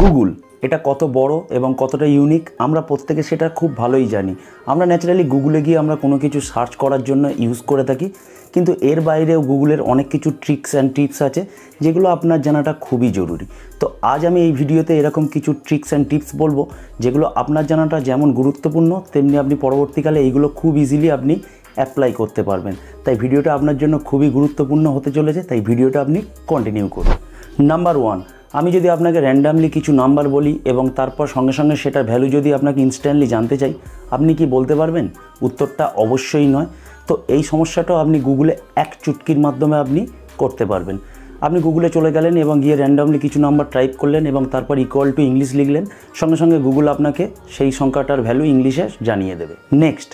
Google এটা কত বড় এবং কতটা ইউনিক আমরা প্রত্যেকে সেটা খুব ভালোই জানি। আমরা ন্যাচারালি গুগলে গিয়ে আমরা কোনো কিছু সার্চ করার জন্য ইউজ করে থাকি, কিন্তু এর বাইরেও গুগলের অনেক কিছু ট্রিক্স অ্যান্ড টিপস আছে যেগুলো আপনার জানাটা খুবই জরুরি। তো আজ আমি এই ভিডিওতে এরকম কিছু ট্রিক্স অ্যান্ড টিপস বলবো যেগুলো আপনার জানাটা যেমন গুরুত্বপূর্ণ, তেমনি আপনি পরবর্তীকালে এইগুলো খুব ইজিলি আপনি অ্যাপ্লাই করতে পারবেন। তাই ভিডিওটা আপনার জন্য খুবই গুরুত্বপূর্ণ হতে চলেছে, তাই ভিডিওটা আপনি কন্টিনিউ করুন। নাম্বার 1, আমি যদি আপনাকে র্যান্ডামলি কিছু নাম্বার বলি এবং তারপর সঙ্গে সঙ্গে সেটার ভ্যালু যদি আপনাকে ইনস্ট্যান্টলি জানতে চাই, আপনি কি বলতে পারবেন? উত্তরটা অবশ্যই নয়। তো এই সমস্যাটাও আপনি গুগলে এক চুটকির মাধ্যমে আপনি করতে পারবেন। আপনি গুগলে চলে গেলেন এবং গিয়ে র্যান্ডামলি কিছু নাম্বার টাইপ করলেন এবং তারপর ইকুয়াল টু ইংলিশ লিখলেন, সঙ্গে সঙ্গে গুগল আপনাকে সেই সংখ্যাটার ভ্যালু ইংলিশে জানিয়ে দেবে। নেক্সট,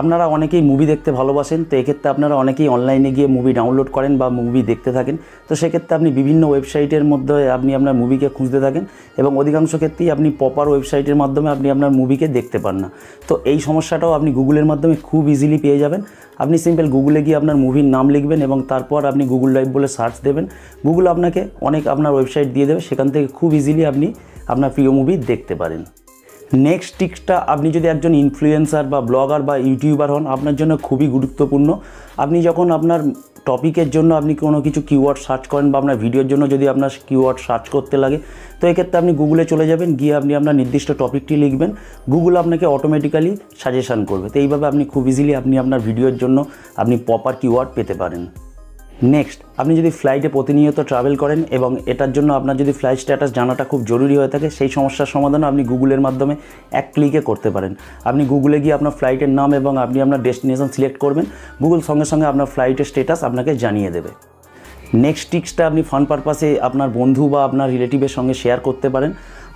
আপনারা অনেকেই মুভি দেখতে ভালোবাসেন, তো এক্ষেত্রে আপনারা অনেকেই অনলাইনে গিয়ে মুভি ডাউনলোড করেন বা মুভি দেখতে থাকেন। তো সেক্ষেত্রে আপনি বিভিন্ন ওয়েবসাইটের মধ্যে আপনি আপনার মুভিকে খুঁজতে থাকেন এবং অধিকাংশ ক্ষেত্রেই আপনি প্রপার ওয়েবসাইটের মাধ্যমে আপনি আপনার মুভিকে দেখতে পান না। তো এই সমস্যাটাও আপনি গুগলের মাধ্যমে খুব ইজিলি পেয়ে যাবেন। আপনি সিম্পল গুগলে গিয়ে আপনার মুভির নাম লিখবেন এবং তারপর আপনি গুগল ড্রাইভ বলে সার্চ দেবেন, গুগল আপনাকে অনেক আপনার ওয়েবসাইট দিয়ে দেবে, সেখান থেকে খুব ইজিলি আপনি আপনার প্রিয় মুভি দেখতে পারেন। নেক্সট টিপসটা, আপনি যদি একজন ইনফ্লুয়েন্সার বা ব্লগার বা ইউটিউবার হন, আপনার জন্য খুবই গুরুত্বপূর্ণ। আপনি যখন আপনার টপিকের জন্য আপনি কোনো কিছু কিওয়ার্ড সার্চ করেন বা আপনার ভিডিওর জন্য যদি আপনার কিওয়ার্ড সার্চ করতে লাগে, তো এক্ষেত্রে আপনি গুগলে চলে যাবেন, গিয়ে আপনি আপনার নির্দিষ্ট টপিকটি লিখবেন, গুগল আপনাকে অটোমেটিক্যালি সাজেশান করবে। তো এইভাবে আপনি খুব ইজিলি আপনি আপনার ভিডিওর জন্য আপনি প্রপার কিওয়ার্ড পেতে পারেন। নেক্সট, আপনি যদি ফ্লাইটে প্রতিনিয়ত ট্রাভেল করেন এবং এটার জন্য আপনার যদি ফ্লাইট স্ট্যাটাস জানাটা খুব জরুরি হয়ে থাকে, সেই সমস্যার সমাধানও আপনি গুগলের মাধ্যমে এক ক্লিকে করতে পারেন। আপনি গুগলে গিয়ে আপনার ফ্লাইটের নাম এবং আপনি আপনার ডেস্টিনেশন সিলেক্ট করবেন, গুগল সঙ্গে সঙ্গে আপনার ফ্লাইটের স্ট্যাটাস আপনাকে জানিয়ে দেবে। নেক্সট টিপসটা, আপনি ফান পারপাসে আপনার বন্ধু বা আপনার রিলেটিভের সঙ্গে শেয়ার করতে পারেন।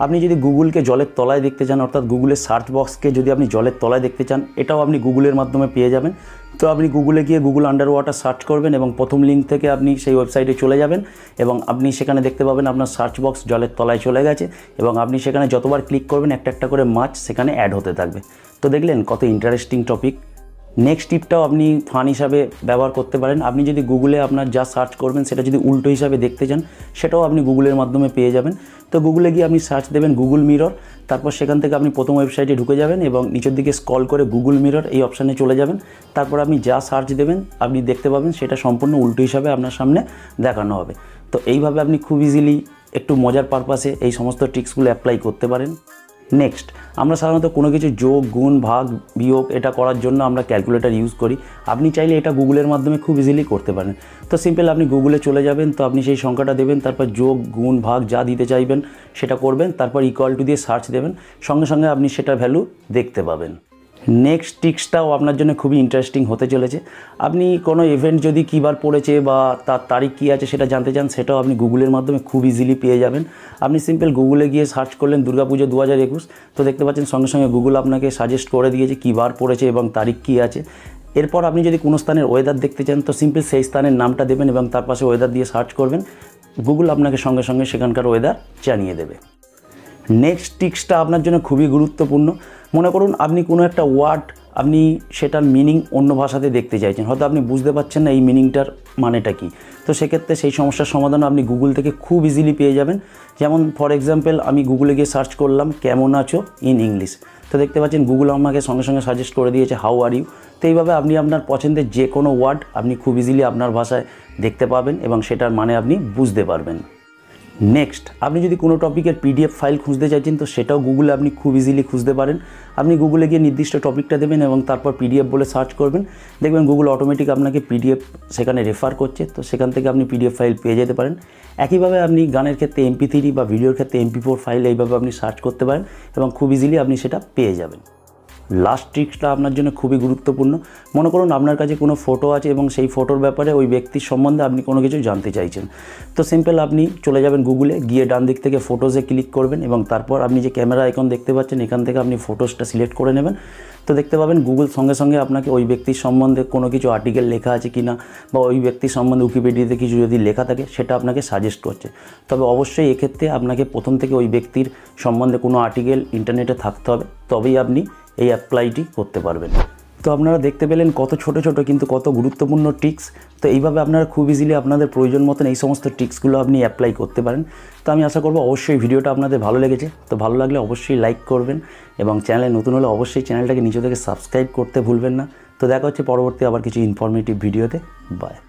আপনি যদি গুগলকে জলের তলায় দেখতে চান, অর্থাৎ গুগলের সার্চ বক্সকে যদি আপনি জলের তলায় দেখতে চান, এটাও আপনি গুগলের মাধ্যমে পেয়ে যাবেন। তো আপনি গুগলে গিয়ে গুগল আন্ডার ওয়াটার সার্চ করবেন এবং প্রথম লিঙ্ক থেকে আপনি সেই ওয়েবসাইটে চলে যাবেন এবং আপনি সেখানে দেখতে পাবেন আপনার সার্চ বক্স জলের তলায় চলে গেছে এবং আপনি সেখানে যতবার ক্লিক করবেন একটা একটা করে মাছ সেখানে অ্যাড হতে থাকবে। তো দেখলেন কত ইন্টারেস্টিং টপিক। নেক্সট টিপটাও আপনি ফান হিসাবে ব্যবহার করতে পারেন। আপনি যদি গুগলে আপনার যা সার্চ করবেন সেটা যদি উল্টো হিসাবে দেখতে চান, সেটাও আপনি গুগলের মাধ্যমে পেয়ে যাবেন। তো গুগলে গিয়ে আপনি সার্চ দেবেন গুগল মিরর, তারপর সেখান থেকে আপনি প্রথম ওয়েবসাইটে ঢুকে যাবেন এবং নিচের দিকে স্ক্রল করে গুগল মিরর এই অপশানে চলে যাবেন, তারপর আপনি যা সার্চ দেবেন আপনি দেখতে পাবেন সেটা সম্পূর্ণ উল্টো হিসাবে আপনার সামনে দেখানো হবে। তো এইভাবে আপনি খুব ইজিলি একটু মজার পারপাসে এই সমস্ত ট্রিক্সগুলো অ্যাপ্লাই করতে পারেন। নেক্সট, আমরা সাধারণত কোনো কিছু যোগ গুণ ভাগ বিয়োগ এটা করার জন্য আমরা ক্যালকুলেটর ইউজ করি, আপনি চাইলে এটা গুগলের মাধ্যমে খুব ইজিলি করতে পারেন। তো সিম্পল আপনি গুগলে চলে যাবেন, তো আপনি সেই সংখ্যাটা দেবেন, তারপর যোগ গুণ ভাগ যা দিতে চাইবেন সেটা করবেন, তারপর ইকুয়াল টু দিয়ে সার্চ দেবেন, সঙ্গে সঙ্গে আপনি সেটার ভ্যালু দেখতে পাবেন। নেক্সট টিপসটাও আপনার জন্য খুবই ইন্টারেস্টিং হতে চলেছে। আপনি কোনো ইভেন্ট যদি কীবার পড়েছে বা তার তারিখ কী আছে সেটা জানতে চান, সেটাও আপনি গুগলের মাধ্যমে খুব ইজিলি পেয়ে যাবেন। আপনি সিম্পল গুগলে গিয়ে সার্চ করলেন দুর্গাপুজো 2021, তো দেখতে পাচ্ছেন সঙ্গে সঙ্গে গুগল আপনাকে সাজেস্ট করে দিয়েছে কীবার পড়েছে এবং তারিখ কী আছে। এরপর আপনি যদি কোনো স্থানের ওয়েদার দেখতে চান, তো সিম্পল সেই স্থানের নামটা দেবেন এবং তার পাশে ওয়েদার দিয়ে সার্চ করবেন, গুগল আপনাকে সঙ্গে সঙ্গে সেখানকার ওয়েদার জানিয়ে দেবে। নেক্সট টিপসটা আপনার জন্য খুবই গুরুত্বপূর্ণ। মনে করুন আপনি কোনো একটা ওয়ার্ড আপনি সেটার মিনিং অন্য ভাষাতে দেখতে চাইছেন, হয়তো আপনি বুঝতে পারছেন না এই মিনিংটার মানেটা কী। তো সেক্ষেত্রে সেই সমস্যার সমাধান আপনি গুগল থেকে খুব ইজিলি পেয়ে যাবেন। যেমন ফর এক্সাম্পল আমি গুগলে গিয়ে সার্চ করলাম কেমন আছো ইন ইংলিশ, তো দেখতে পাচ্ছেন গুগল আমাকে সঙ্গে সঙ্গে সাজেস্ট করে দিয়েছে হাউ আর ইউ। তো এইভাবে আপনি আপনার পছন্দের যে কোনো ওয়ার্ড আপনি খুব ইজিলি আপনার ভাষায় দেখতে পাবেন এবং সেটার মানে আপনি বুঝতে পারবেন। নেক্সট, আপনি যদি কোনো টপিকের পিডিএফ ফাইল খুঁজতে চাইছেন, তো সেটাও গুগলে আপনি খুব ইজিলি খুঁজতে পারেন। আপনি গুগলে গিয়ে নির্দিষ্ট টপিকটা দেবেন এবং তারপর পিডিএফ বলে সার্চ করবেন, দেখবেন গুগল অটোমেটিক আপনাকে পিডিএফ সেখানে রেফার করছে, তো সেখান থেকে আপনি পিডিএফ ফাইল পেয়ে যেতে পারেন। একইভাবে আপনি গানের ক্ষেত্রে MP3 বা ভিডিওর ক্ষেত্রে MP4 ফাইল এইভাবে আপনি সার্চ করতে পারেন এবং খুব ইজিলি আপনি সেটা পেয়ে যাবেন। লাস্ট ট্রিক্সটা আপনার জন্য খুবই গুরুত্বপূর্ণ। মনে করুন আপনার কাছে কোনো ফটো আছে এবং সেই ফটোর ব্যাপারে ওই ব্যক্তির সম্বন্ধে আপনি কোনো কিছু জানতে চাইছেন, তো সিম্পল আপনি চলে যাবেন গুগলে গিয়ে ডান দিক থেকে ফটোজে ক্লিক করবেন এবং তারপর আপনি যে ক্যামেরা আইকন দেখতে পাচ্ছেন এখান থেকে আপনি ফটোজটা সিলেক্ট করে নেবেন। তো দেখতে পাবেন গুগল সঙ্গে সঙ্গে আপনাকে ওই ব্যক্তির সম্বন্ধে কোনো কিছু আর্টিকেল লেখা আছে কি না বা ওই ব্যক্তির সম্বন্ধে উইকিপিডিয়াতে কিছু যদি লেখা থাকে সেটা আপনাকে সাজেস্ট করছে। তবে অবশ্যই এক্ষেত্রে আপনাকে প্রথম থেকে ওই ব্যক্তির সম্বন্ধে কোনো আর্টিকেল ইন্টারনেটে থাকতে হবে, তবেই আপনি এই অ্যাপ্লাইটি করতে পারবেন। তো আপনারা দেখতে পেলেন কত ছোট ছোট কিন্তু কত গুরুত্বপূর্ণ টিপস। তো এইভাবে আপনারা খুব ইজিলি আপনাদের প্রয়োজন মতন এই সমস্ত টিপসগুলো আপনি অ্যাপ্লাই করতে পারেন। তো আমি আশা করব অবশ্যই ভিডিওটা আপনাদের ভালো লেগেছে। তো ভালো লাগলে অবশ্যই লাইক করবেন এবং চ্যানেলে নতুন হলে অবশ্যই চ্যানেলটাকে নিচে থেকে সাবস্ক্রাইব করতে ভুলবেন না। তো দেখা হচ্ছে পরবর্তী আবার কিছু ইনফরমেটিভ ভিডিওতে। বাই।